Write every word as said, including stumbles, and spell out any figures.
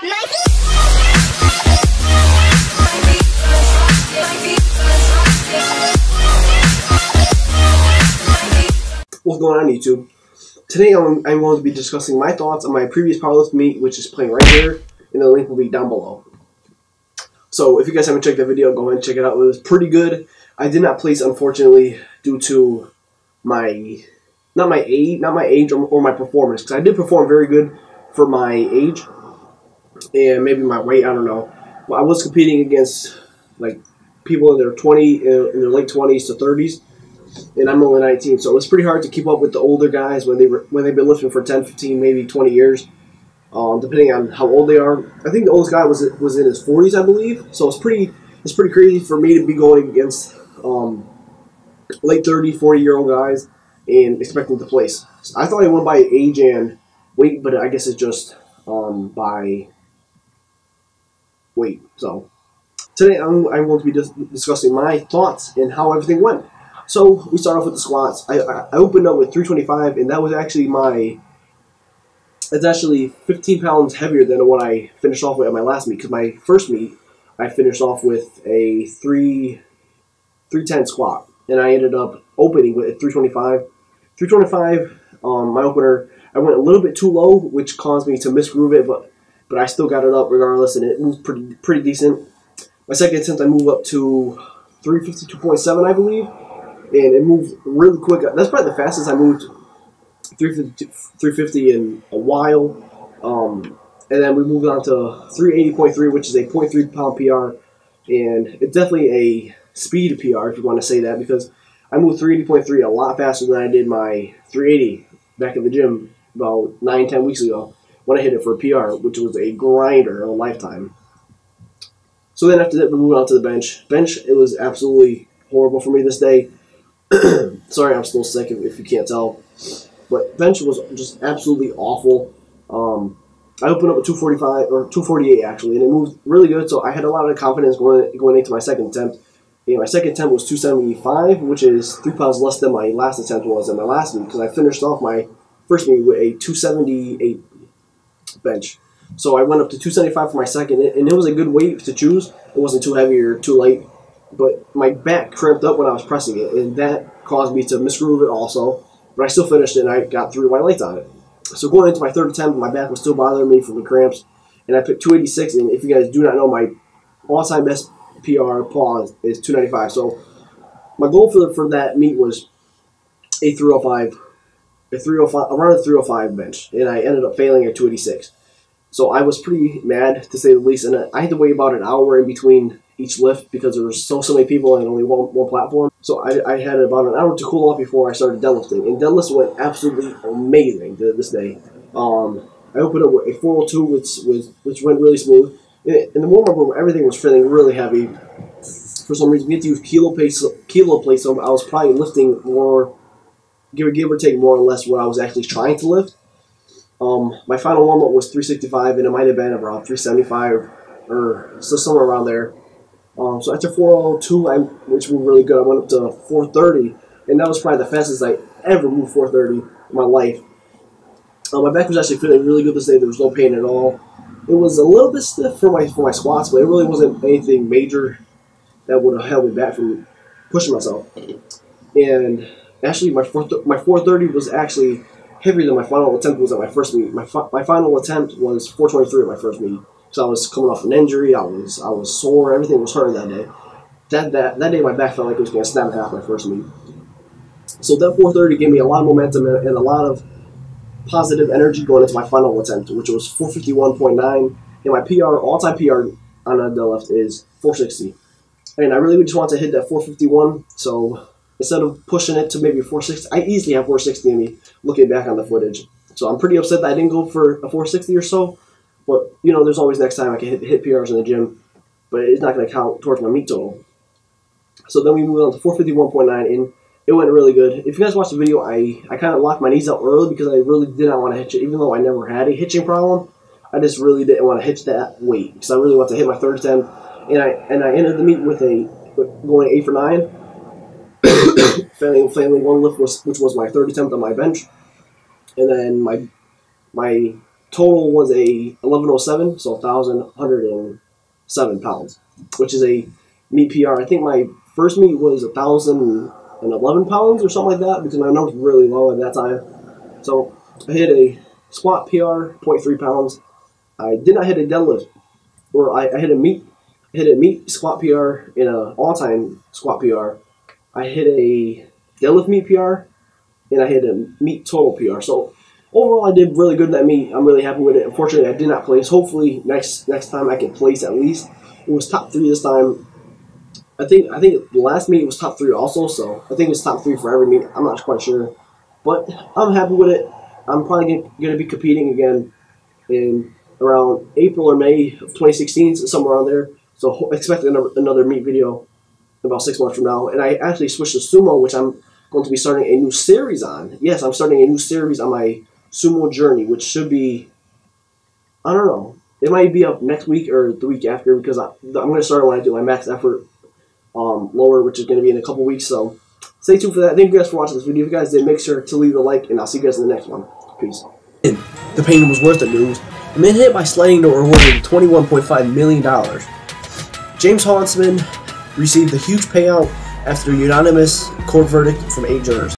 What's going on, YouTube? Today I'm, I'm going to be discussing my thoughts on my previous powerlifting meet, which is playing right here, and the link will be down below. So if you guys haven't checked that video, go ahead and check it out. It was pretty good. I did not place, unfortunately, due to my not my age, not my age or, or my performance, because I did perform very good for my age and maybe my weight. I don't know. But I was competing against like people in their twenties, in their late twenties to thirties. And I'm only nineteen, so it's pretty hard to keep up with the older guys when they were when they've been lifting for ten, fifteen, maybe twenty years, um, depending on how old they are. I think the oldest guy was was in his forties, I believe. So it's pretty it's pretty crazy for me to be going against um, late thirty, forty year old guys and expecting to place. So I thought I won by age and weight, but I guess it's just um, by weight. So today I'm I'm going to be dis discussing my thoughts and how everything went. So we start off with the squats. I, I opened up with three twenty-five, and that was actually my, it's actually fifteen pounds heavier than what I finished off with at my last meet, because my first meet, I finished off with a three ten squat, and I ended up opening with a three twenty-five. three twenty-five, um, my opener, I went a little bit too low, which caused me to misgroove it, but, but I still got it up regardless, and it moved pretty, pretty decent. My second attempt, I moved up to three fifty-two point seven, I believe. And it moved really quick. That's probably the fastest I moved three fifty in a while. Um, and then we moved on to three eighty point three, which is a zero point three pound P R. And it's definitely a speed P R, if you want to say that, because I moved three eighty point three a lot faster than I did my three eighty back in the gym about nine, ten weeks ago when I hit it for a P R, which was a grinder, a lifetime. So then after that, we moved on to the bench. Bench, it was absolutely horrible for me this day. Sorry, I'm still sick if you can't tell, but bench was just absolutely awful. Um, I opened up at two forty-five or two forty-eight actually, and it moved really good. So I had a lot of confidence going going into my second attempt. And my second attempt was two seventy-five, which is three pounds less than my last attempt was at my last meet, because I finished off my first meet with a two seventy-eight bench. So I went up to two seventy-five for my second, and it was a good weight to choose. It wasn't too heavy or too light. But my back cramped up when I was pressing it, and that caused me to misgroove it also. But I still finished it, and I got three white lights on it. So going into my third attempt, my back was still bothering me from the cramps, and I picked two eighty-six. And if you guys do not know, my all-time best P R pause is two ninety-five. So my goal for the, for that meet was a three oh five, a three oh five, around a three oh five bench, and I ended up failing at two eighty-six. So I was pretty mad, to say the least, and I had to wait about an hour in between each lift because there were so, so many people and only one, one platform. So I, I had about an hour to cool off before I started deadlifting, and deadlifts went absolutely amazing this day. Um, I opened up with a four oh two, which, which, which went really smooth. In, in the warm-up room, everything was feeling really heavy. For some reason, we had to use kilo plates, kilo plates, so I was probably lifting more, give or, give or take more or less what I was actually trying to lift. Um, my final warm-up was three sixty-five, and it might have been around three seventy-five or so, somewhere around there. Um, so after four oh two, I, which was really good, I went up to four thirty, and that was probably the fastest I ever moved four thirty in my life. Um, my back was actually feeling really good this day. There was no pain at all. It was a little bit stiff for my for my squats, but it really wasn't anything major that would have held me back from pushing myself. And actually, my four, my four thirty was actually heavier than my final attempt was at my first meet. My, fi my final attempt was four twenty-three at my first meet. So I was coming off an injury. I was I was sore. Everything was hurting that day. That that that day, my back felt like it was going to snap in half my first meet. So that four thirty gave me a lot of momentum and a lot of positive energy going into my final attempt, which was four fifty-one point nine. And my P R, all-time P R on a deadlift is four sixty. And I really just want to hit that four fifty-one. So instead of pushing it to maybe four sixty, I easily have four sixty in me looking back on the footage. So I'm pretty upset that I didn't go for a four sixty or so. But, you know, there's always next time I can hit, hit P Rs in the gym. But it's not going to count towards my meet total. So then we moved on to four fifty-one point nine, and it went really good. If you guys watched the video, I, I kind of locked my knees out early because I really did not want to hitch it. Even though I never had a hitching problem, I just really didn't want to hitch that weight. Because I really wanted to hit my third attempt. And I, and I ended the meet with a with going eight for nine. failing, failing one lift, was, which was my third attempt on my bench. And then my... my Total was a eleven oh seven, so one thousand one hundred seven pounds, which is a meat P R. I think my first meat was one thousand eleven pounds or something like that, because my number was really low at that time. So I hit a squat P R, zero point three pounds. I did not hit a deadlift, or I, I hit a meat, I hit a meat squat P R in an all-time squat P R. I hit a deadlift meat P R, and I hit a meat total P R. So overall, I did really good in that meet. I'm really happy with it. Unfortunately, I did not place. Hopefully, next next time I can place at least. It was top three this time. I think I think the last meet was top three also. So I think it was top three for every meet. I'm not quite sure, but I'm happy with it. I'm probably going to be competing again in around April or May of twenty sixteen, somewhere around there. So expect another, another meet video about six months from now. And I actually switched to sumo, which I'm going to be starting a new series on. Yes, I'm starting a new series on my sumo journey, which should be, I don't know, it might be up next week or the week after, because I, I'm going to start when I do my max effort um, lower, which is going to be in a couple weeks. So stay tuned for that. Thank you guys for watching this video. If you guys did, make sure to leave a like, and I'll see you guys in the next one. Peace. The pain was worth the news. A man hit by sliding door awarded twenty-one point five million dollars. James Huntsman received a huge payout after a unanimous court verdict from eight jurors.